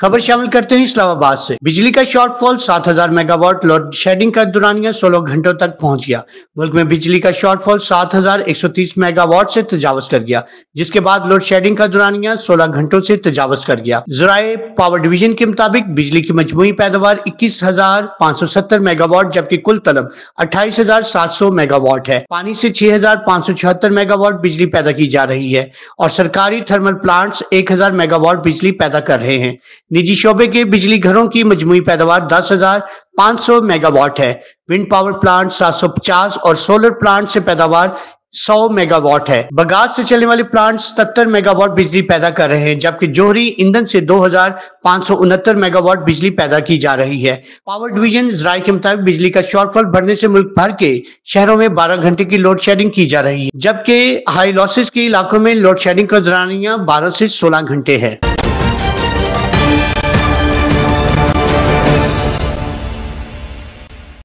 खबर शामिल करते हैं इस्लामाबाद से। बिजली का शॉर्टफॉल 7000 मेगावाट लोड शेडिंग का दुरानिया 16 घंटों तक पहुंच गया। मुल्क में बिजली का शॉर्टफॉल 7130 मेगावाट से तजावज कर गया, जिसके बाद लोड शेडिंग का दुरानिया 16 घंटों से तजावज कर गया। जराए पावर डिवीजन के मुताबिक बिजली की मजमूई पैदावार 21,570 मेगावाट जबकि कुल तलब 28,700 मेगावाट है। पानी से 6,576 मेगावाट बिजली पैदा की जा रही है और सरकारी थर्मल प्लांट्स 1,000 मेगावाट बिजली पैदा कर रहे हैं। निजी शोबे के बिजली घरों की मजमूई पैदावार 10,500 मेगावाट है। विंड पावर प्लांट 750 और सोलर प्लांट से पैदावार 100 मेगावाट है। बगास से चलने वाले प्लांट 77 मेगावाट बिजली पैदा कर रहे हैं जबकि जोहरी ईंधन से 2,569 मेगावाट बिजली पैदा की जा रही है। पावर डिवीजन जराये के मुताबिक बिजली का शॉर्टफॉल भरने से मुल्क भर के शहरों में 12 घंटे की लोड शेडिंग की जा रही है जबकि हाई लॉसेस के इलाकों में लोड शेडिंग का दौरानिया 12 से 16 घंटे है।